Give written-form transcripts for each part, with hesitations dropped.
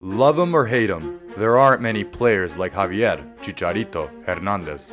Love him or hate him, there aren't many players like Javier Chicharito Hernandez.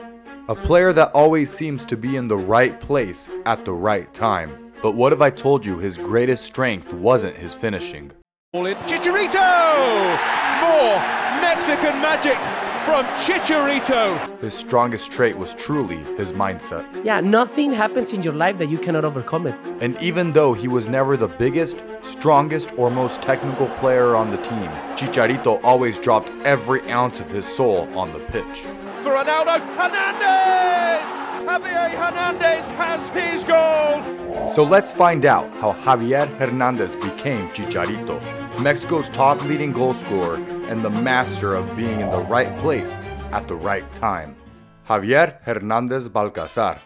A player that always seems to be in the right place at the right time. But what if I told you his greatest strength wasn't his finishing? Chicharito! More Mexican magic from Chicharito! His strongest trait was truly his mindset. Yeah, nothing happens in your life that you cannot overcome it. And even though he was never the biggest, strongest or most technical player on the team, Chicharito always dropped every ounce of his soul on the pitch. For Ronaldo, Hernandez! Javier Hernandez has his goal! So let's find out how Javier Hernandez became Chicharito, Mexico's top leading goal scorer and the master of being in the right place at the right time. Javier Hernandez Balcazar,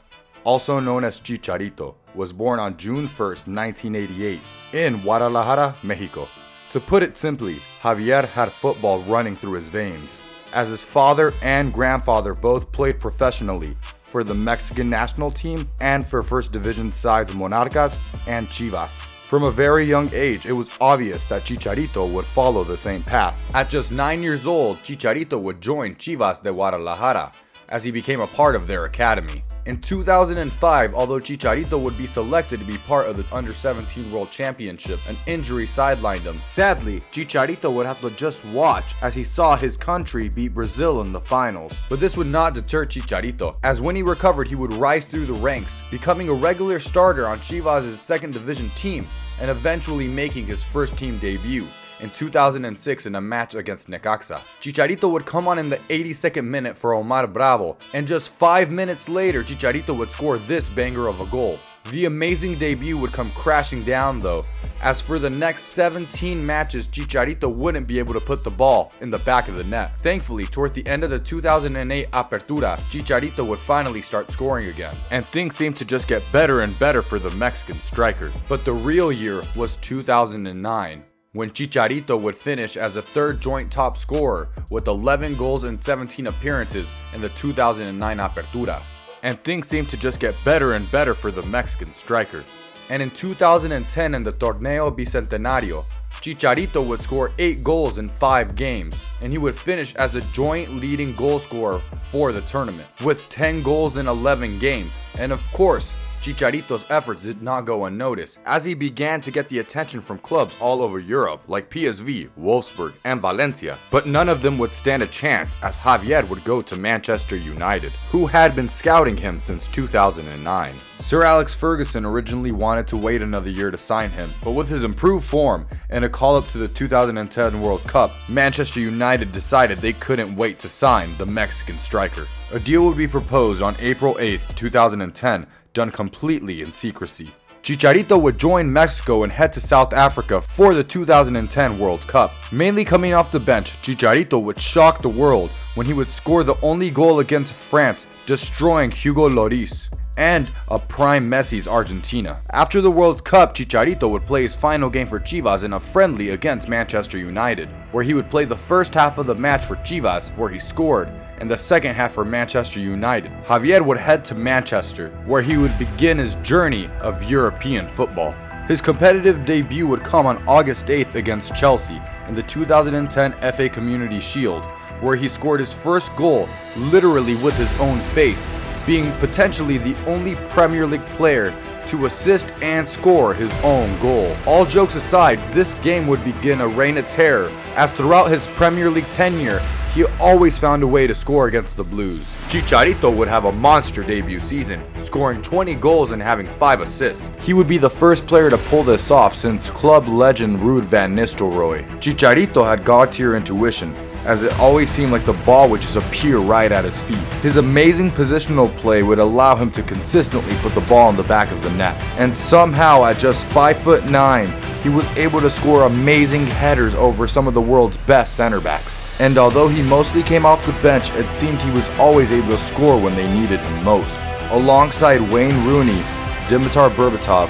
also known as Chicharito, was born on June 1st, 1988 in Guadalajara, Mexico. To put it simply, Javier had football running through his veins, as his father and grandfather both played professionally for the Mexican national team and for first division sides Monarcas and Chivas. From a very young age, it was obvious that Chicharito would follow the same path. At just 9 years old, Chicharito would join Chivas de Guadalajara, as he became a part of their academy. In 2005, although Chicharito would be selected to be part of the Under-17 World Championship, an injury sidelined him. Sadly, Chicharito would have to just watch as he saw his country beat Brazil in the finals. But this would not deter Chicharito, as when he recovered he would rise through the ranks, becoming a regular starter on Chivas' second division team and eventually making his first team debut. In 2006 in a match against Necaxa. Chicharito would come on in the 82nd minute for Omar Bravo, and just 5 minutes later Chicharito would score this banger of a goal. The amazing debut would come crashing down though, as for the next 17 matches Chicharito wouldn't be able to put the ball in the back of the net. Thankfully, toward the end of the 2008 Apertura, Chicharito would finally start scoring again, and things seemed to just get better and better for the Mexican striker. But the real year was 2009. When Chicharito would finish as the third joint top scorer with 11 goals and 17 appearances in the 2009 Apertura. And things seemed to just get better and better for the Mexican striker. And in 2010 in the Torneo Bicentenario, Chicharito would score 8 goals in 5 games, and he would finish as the joint leading goal scorer for the tournament, with 10 goals in 11 games, and of course, Chicharito's efforts did not go unnoticed, as he began to get the attention from clubs all over Europe like PSV, Wolfsburg, and Valencia. But none of them would stand a chance, as Javier would go to Manchester United, who had been scouting him since 2009. Sir Alex Ferguson originally wanted to wait another year to sign him, but with his improved form and a call-up to the 2010 World Cup, Manchester United decided they couldn't wait to sign the Mexican striker. A deal would be proposed on April 8, 2010, done completely in secrecy. Chicharito would join Mexico and head to South Africa for the 2010 World Cup. Mainly coming off the bench, Chicharito would shock the world when he would score the only goal against France, destroying Hugo Lloris and a prime Messi's Argentina. After the World Cup, Chicharito would play his final game for Chivas in a friendly against Manchester United, where he would play the first half of the match for Chivas, where he scored, and the second half for Manchester United. Javier would head to Manchester, where he would begin his journey of European football. His competitive debut would come on August 8th against Chelsea in the 2010 FA Community Shield, where he scored his first goal literally with his own face, being potentially the only Premier League player to assist and score his own goal. All jokes aside, this game would begin a reign of terror, as throughout his Premier League tenure, he always found a way to score against the Blues. Chicharito would have a monster debut season, scoring 20 goals and having 5 assists. He would be the first player to pull this off since club legend Ruud Van Nistelrooy. Chicharito had god-tier intuition, as it always seemed like the ball would just appear right at his feet. His amazing positional play would allow him to consistently put the ball in the back of the net. And somehow at just 5'9", he was able to score amazing headers over some of the world's best center backs. And although he mostly came off the bench, it seemed he was always able to score when they needed him most. Alongside Wayne Rooney, Dimitar Berbatov,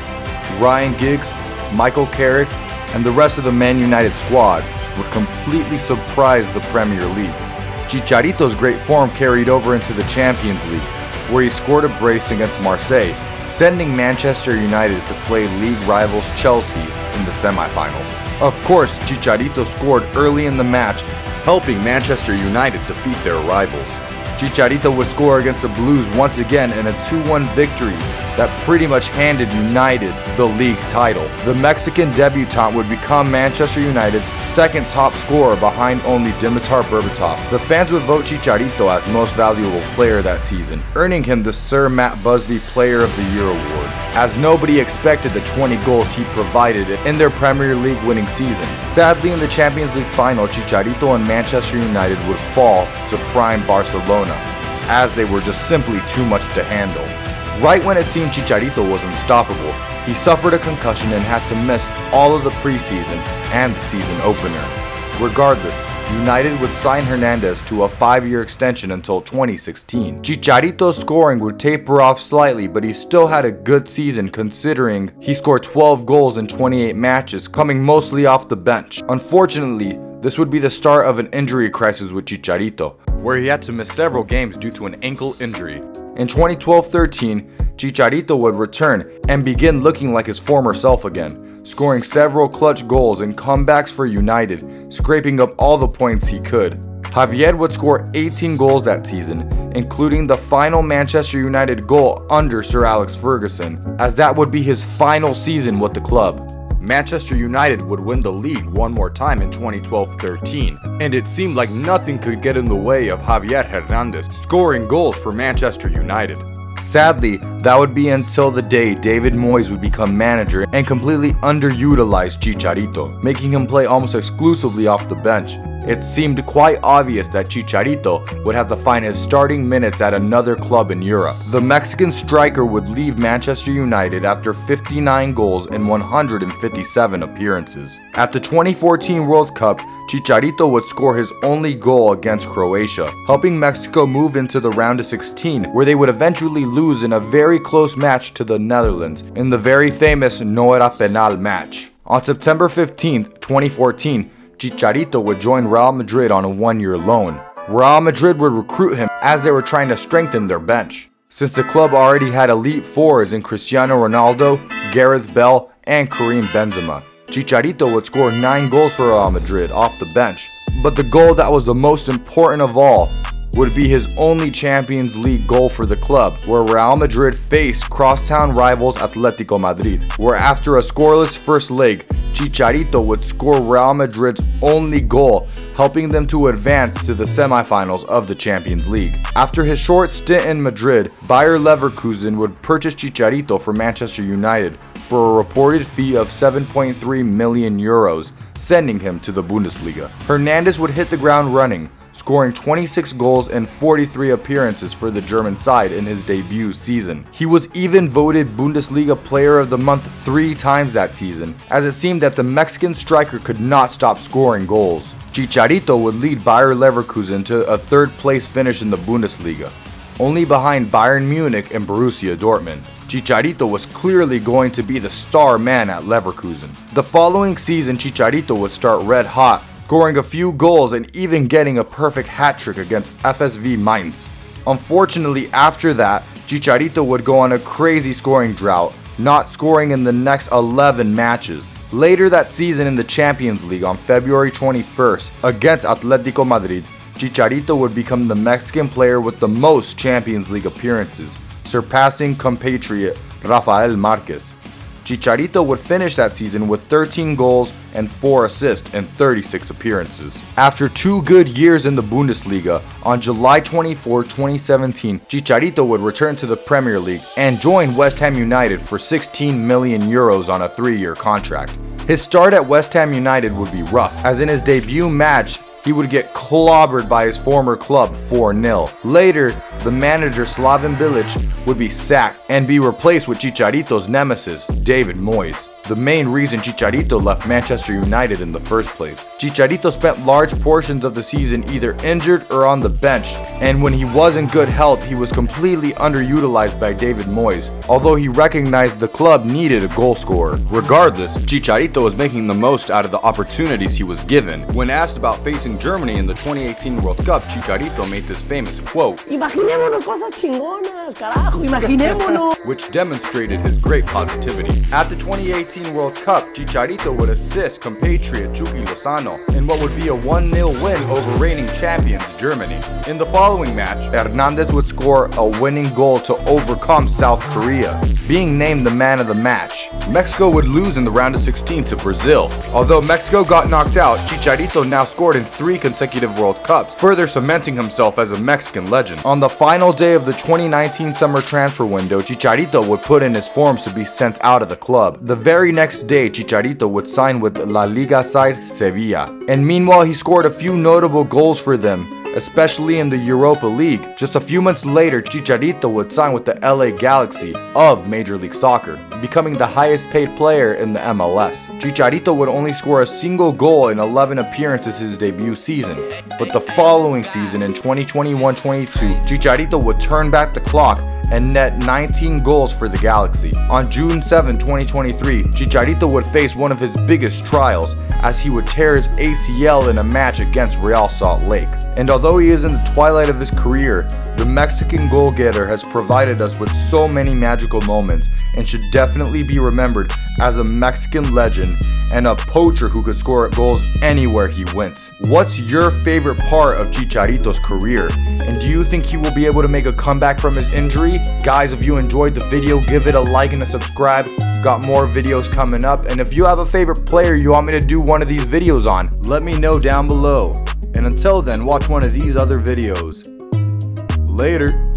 Ryan Giggs, Michael Carrick, and the rest of the Man United squad, would completely surprise the Premier League. Chicharito's great form carried over into the Champions League, where he scored a brace against Marseille, sending Manchester United to play league rivals Chelsea in the semi-finals. Of course, Chicharito scored early in the match, helping Manchester United defeat their rivals. Chicharito would score against the Blues once again in a 2-1 victory that pretty much handed United the league title. The Mexican debutant would become Manchester United's second top scorer behind only Dimitar Berbatov. The fans would vote Chicharito as most valuable player that season, earning him the Sir Matt Busby Player of the Year award, as nobody expected the 20 goals he provided in their Premier League winning season. Sadly, in the Champions League final, Chicharito and Manchester United would fall to prime Barcelona, as they were just simply too much to handle. Right when it seemed Chicharito was unstoppable, he suffered a concussion and had to miss all of the preseason and the season opener. Regardless, United would sign Hernandez to a 5-year extension until 2016. Chicharito's scoring would taper off slightly, but he still had a good season considering he scored 12 goals in 28 matches, coming mostly off the bench. Unfortunately, this would be the start of an injury crisis with Chicharito, where he had to miss several games due to an ankle injury. In 2012-13, Chicharito would return and begin looking like his former self again, scoring several clutch goals and comebacks for United, scraping up all the points he could. Javier would score 18 goals that season, including the final Manchester United goal under Sir Alex Ferguson, as that would be his final season with the club. Manchester United would win the league one more time in 2012-13, and it seemed like nothing could get in the way of Javier Hernandez scoring goals for Manchester United. Sadly, that would be until the day David Moyes would become manager and completely underutilized Chicharito, making him play almost exclusively off the bench. It seemed quite obvious that Chicharito would have to find his starting minutes at another club in Europe. The Mexican striker would leave Manchester United after 59 goals in 157 appearances. At the 2014 World Cup, Chicharito would score his only goal against Croatia, helping Mexico move into the round of 16, where they would eventually lose in a very close match to the Netherlands in the very famous No Era Penal match. On September 15, 2014, Chicharito would join Real Madrid on a one-year loan. Real Madrid would recruit him as they were trying to strengthen their bench, since the club already had elite forwards in Cristiano Ronaldo, Gareth Bale, and Karim Benzema. Chicharito would score 9 goals for Real Madrid off the bench, but the goal that was the most important of all would be his only Champions League goal for the club, where Real Madrid faced crosstown rivals Atletico Madrid, where after a scoreless first leg, Chicharito would score Real Madrid's only goal, helping them to advance to the semifinals of the Champions League. After his short stint in Madrid, Bayer Leverkusen would purchase Chicharito for Manchester United for a reported fee of 7.3 million euros, sending him to the Bundesliga. Hernandez would hit the ground running, scoring 26 goals and 43 appearances for the German side in his debut season. He was even voted Bundesliga Player of the Month 3 times that season, as it seemed that the Mexican striker could not stop scoring goals. Chicharito would lead Bayer Leverkusen to a 3rd-place finish in the Bundesliga, only behind Bayern Munich and Borussia Dortmund. Chicharito was clearly going to be the star man at Leverkusen. The following season, Chicharito would start red hot, scoring a few goals and even getting a perfect hat-trick against FSV Mainz. Unfortunately, after that, Chicharito would go on a crazy scoring drought, not scoring in the next 11 matches. Later that season in the Champions League on February 21st against Atletico Madrid, Chicharito would become the Mexican player with the most Champions League appearances, surpassing compatriot Rafael Marquez. Chicharito would finish that season with 13 goals and 4 assists in 36 appearances. After 2 good years in the Bundesliga, on July 24, 2017, Chicharito would return to the Premier League and join West Ham United for 16 million euros on a 3-year contract. His start at West Ham United would be rough, as in his debut match, he would get clobbered by his former club 4-0. Later, the manager Slaven Bilic would be sacked and be replaced with Chicharito's nemesis, David Moyes, the main reason Chicharito left Manchester United in the first place. Chicharito spent large portions of the season either injured or on the bench, and when he was in good health, he was completely underutilized by David Moyes, although he recognized the club needed a goal scorer. Regardless, Chicharito was making the most out of the opportunities he was given. When asked about facing Germany in the 2018 World Cup, Chicharito made this famous quote, "Imaginémonos cosas chingonas, carajo, imaginémonos," which demonstrated his great positivity. At the 2018 2014 World Cup, Chicharito would assist compatriot Chucky Lozano in what would be a 1-0 win over reigning champions Germany. In the following match, Hernandez would score a winning goal to overcome South Korea, being named the man of the match. Mexico would lose in the round of 16 to Brazil. Although Mexico got knocked out, Chicharito now scored in 3 consecutive World Cups, further cementing himself as a Mexican legend. On the final day of the 2019 summer transfer window, Chicharito would put in his forms to be sent out of the club. The very next day, Chicharito would sign with La Liga side Sevilla. And meanwhile, he scored a few notable goals for them, especially in the Europa League. Just a few months later, Chicharito would sign with the LA Galaxy of Major League Soccer, becoming the highest paid player in the MLS. Chicharito would only score a single goal in 11 appearances his debut season, but the following season in 2021-22, Chicharito would turn back the clock and net 19 goals for the Galaxy. On June 7, 2023, Chicharito would face one of his biggest trials as he would tear his ACL in a match against Real Salt Lake. And although he is in the twilight of his career, the Mexican goal-getter has provided us with so many magical moments and should definitely be remembered as a Mexican legend and a poacher who could score goals anywhere he went. What's your favorite part of Chicharito's career? And do you think he will be able to make a comeback from his injury? Guys, if you enjoyed the video, give it a like and a subscribe. Got more videos coming up. And if you have a favorite player you want me to do one of these videos on, let me know down below. And until then, watch one of these other videos. Later.